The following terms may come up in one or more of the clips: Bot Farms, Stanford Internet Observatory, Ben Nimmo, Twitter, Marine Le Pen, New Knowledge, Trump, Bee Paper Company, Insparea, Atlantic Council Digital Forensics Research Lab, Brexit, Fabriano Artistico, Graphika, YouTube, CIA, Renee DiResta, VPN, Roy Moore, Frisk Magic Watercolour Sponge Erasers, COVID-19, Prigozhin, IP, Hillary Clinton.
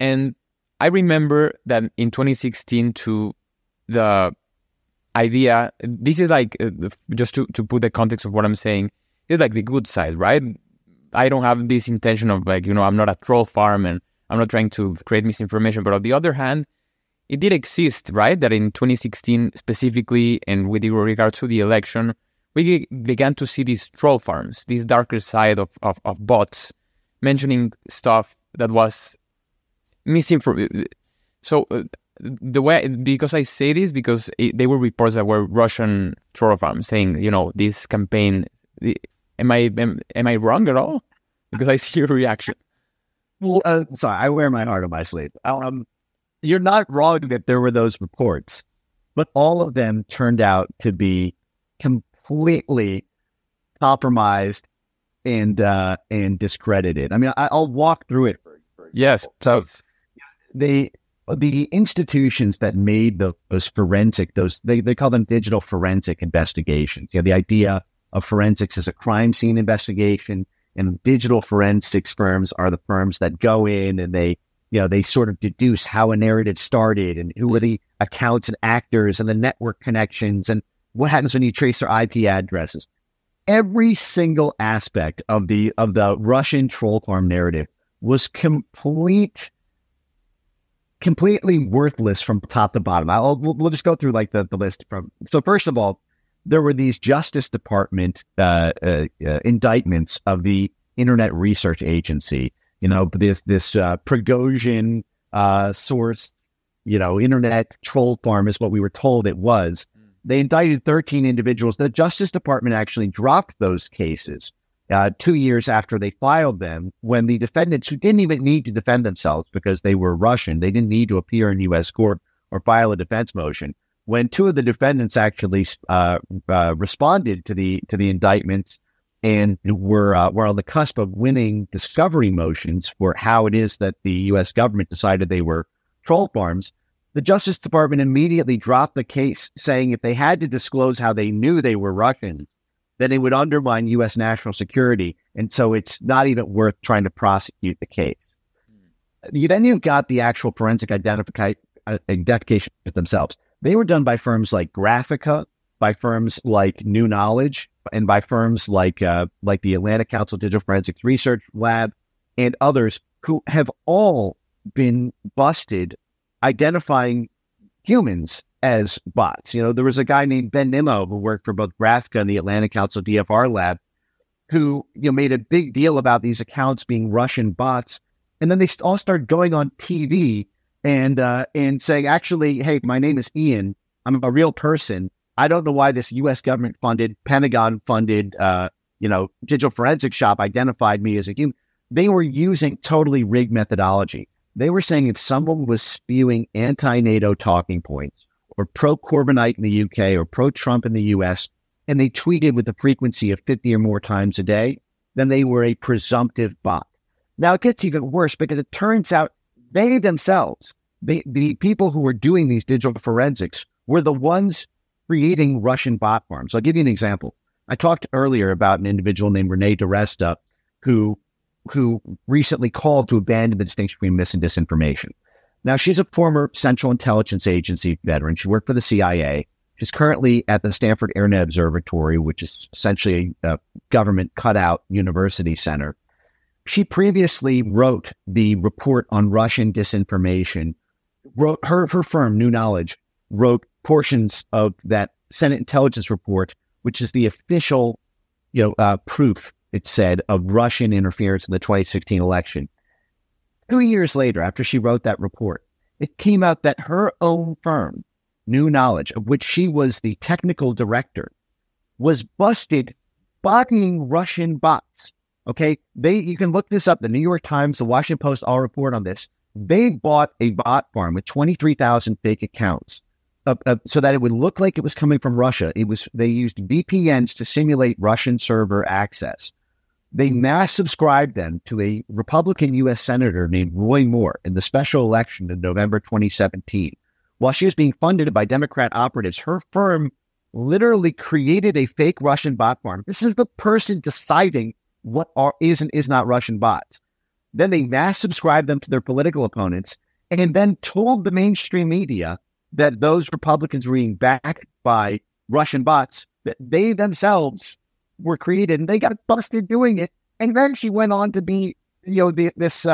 And I remember that in 2016 to the idea, this is like, just to put the context of what I'm saying, it's like the good side, right? I don't have this intention of like, you know, I'm not a troll farm and I'm not trying to create misinformation. But on the other hand, it did exist, right? That in 2016 specifically, and with regards to the election, we began to see these troll farms, these darker side of bots mentioning stuff that was misinformation. So the way, because I say this, because they were reports that were Russian troll farms saying, you know, this campaign, am I wrong at all? Because I see your reaction. Well, sorry, I wear my heart on my sleeve. You're not wrong that there were those reports, but all of them turned out to be completely compromised and discredited. I mean, I'll walk through it. For yes. So the institutions that made those forensic, they call them digital forensic investigations. You know, the idea of forensics is a crime scene investigation, and digital forensics firms are the firms that go in and they, you know, they sort of deduce how a narrative started and who were the accounts and actors and the network connections and what happens when you trace their IP addresses. Every single aspect of the Russian troll farm narrative was completely worthless from top to bottom. We'll just go through like the list from. So first of all, there were these Justice Department indictments of the Internet Research Agency. You know, this Prigozhin source, you know, internet troll farm is what we were told it was. They indicted 13 individuals. The Justice Department actually dropped those cases 2 years after they filed them, when the defendants, who didn't even need to defend themselves because they were Russian, they didn't need to appear in U.S. court or file a defense motion. When two of the defendants actually responded to the indictments and were on the cusp of winning discovery motions for how it is that the U.S. government decided they were troll farms, the Justice Department immediately dropped the case, saying if they had to disclose how they knew they were Russians, then it would undermine U.S. national security, and so it's not even worth trying to prosecute the case. You've got the actual forensic identification themselves. They were done by firms like Graphika, by firms like New Knowledge, and by firms like the Atlantic Council Digital Forensics Research Lab and others, who have all been busted identifying humans as bots. You know, there was a guy named Ben Nimmo who worked for both Graphika and the Atlantic Council DFR Lab, who, you know, made a big deal about these accounts being Russian bots, and then they all started going on TV and saying, actually, hey, my name is Ian. I'm a real person. I don't know why this U.S. government funded, Pentagon funded, digital forensic shop identified me as a human. They were using totally rigged methodology. They were saying if someone was spewing anti-NATO talking points or pro-Corbynite in the UK or pro-Trump in the US, and they tweeted with a frequency of 50 or more times a day, then they were a presumptive bot. Now, it gets even worse because it turns out they themselves, the people who were doing these digital forensics, were the ones creating Russian bot farms. I'll give you an example. I talked earlier about an individual named Renee DiResta who recently called to abandon the distinction between mis and disinformation. Now, she's a former Central Intelligence Agency veteran. She worked for the CIA. She's currently at the Stanford Internet Observatory, which is essentially a government cutout university center. She previously wrote the report on Russian disinformation. Her firm, New Knowledge, wrote portions of that Senate intelligence report, which is the official, proof, it said, of Russian interference in the 2016 election. 2 years later, after she wrote that report, it came out that her own firm, New Knowledge, of which she was the technical director, was busted botting Russian bots. Okay, you can look this up. The New York Times, the Washington Post, all report on this. They bought a bot farm with 23,000 fake accounts so that it would look like it was coming from Russia. They used VPNs to simulate Russian server access. They mass subscribed them to a Republican U.S. senator named Roy Moore in the special election in November 2017. While she was being funded by Democrat operatives, her firm literally created a fake Russian bot farm. This is the person deciding what is and is not Russian bots. Then they mass subscribed them to their political opponents and then told the mainstream media that those Republicans were being backed by Russian bots, that they themselves were created, and they got busted doing it. And then she went on to be, this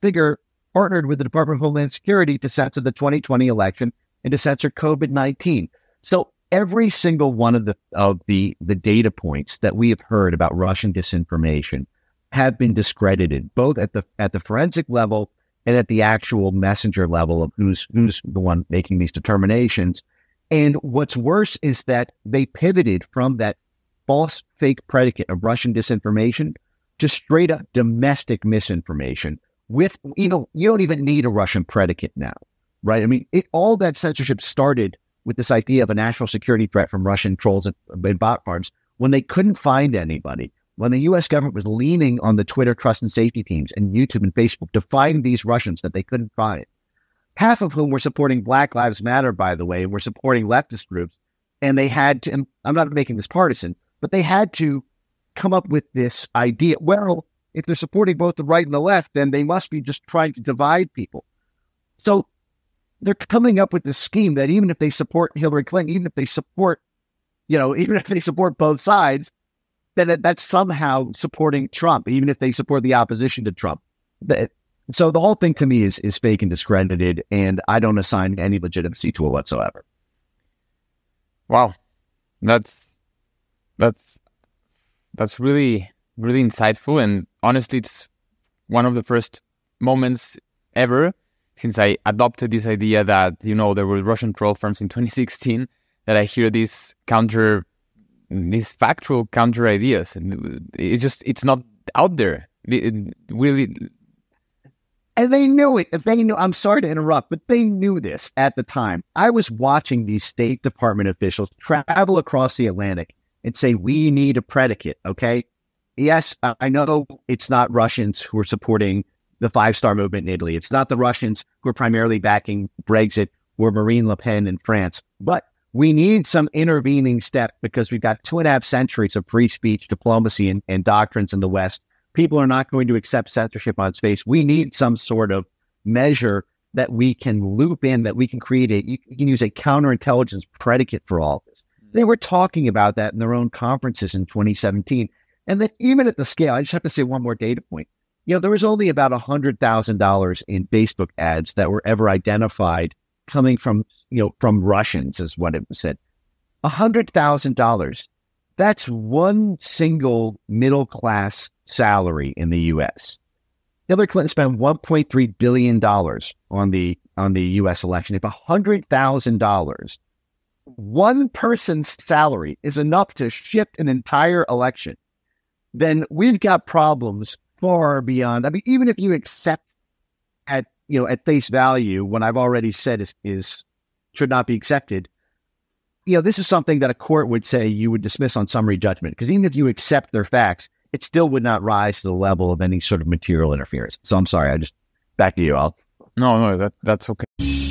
figure partnered with the Department of Homeland Security to censor the 2020 election and to censor COVID-19. So every single one of the data points that we have heard about Russian disinformation have been discredited, both at the forensic level and at the actual messenger level of who's the one making these determinations. And what's worse is that they pivoted from that false fake predicate of Russian disinformation to straight up domestic misinformation with, you don't even need a Russian predicate now, right? I mean, all that censorship started with this idea of a national security threat from Russian trolls and bot farms when they couldn't find anybody, when the U.S. government was leaning on the Twitter trust and safety teams and YouTube and Facebook to find these Russians that they couldn't find, half of whom were supporting Black Lives Matter, by the way, and were supporting leftist groups. And they had to, and I'm not making this partisan, but they had to come up with this idea. Well, if they're supporting both the right and the left, then they must be just trying to divide people. So they're coming up with this scheme that even if they support Hillary Clinton, even if they support both sides, then that's somehow supporting Trump, even if they support the opposition to Trump. So the whole thing to me is fake and discredited, and I don't assign any legitimacy to it whatsoever. Wow. That's really, really insightful. And honestly, it's one of the first moments ever since I adopted this idea that, there were Russian troll firms in 2016, that I hear these factual counter ideas. And it's not out there. It really. And they knew it. They knew. I'm sorry to interrupt, but they knew this at the time. I was watching these State Department officials travel across the Atlantic and say, we need a predicate, okay? Yes, I know it's not Russians who are supporting the five-star movement in Italy. It's not the Russians who are primarily backing Brexit or Marine Le Pen in France. But we need some intervening step because we've got 2.5 centuries of free speech, diplomacy, and doctrines in the West. People are not going to accept censorship on its face. We need some sort of measure that we can loop in, that we can create. You can use a counterintelligence predicate for all this. They were talking about that in their own conferences in 2017. And then even at the scale, I just have to say one more data point. There was only about $100,000 in Facebook ads that were ever identified coming from Russians, is what it was said. $100,000. That's one single middle-class salary in the U.S. Hillary Clinton spent $1.3 billion on the U.S. election. If $100,000, one person's salary is enough to shift an entire election, then we've got problems far beyond. I mean, even if you accept at face value, what I've already said is should not be accepted. This is something that a court would say you would dismiss on summary judgment, because even if you accept their facts, it still would not rise to the level of any sort of material interference. So I'm sorry, back to you. No, that's okay.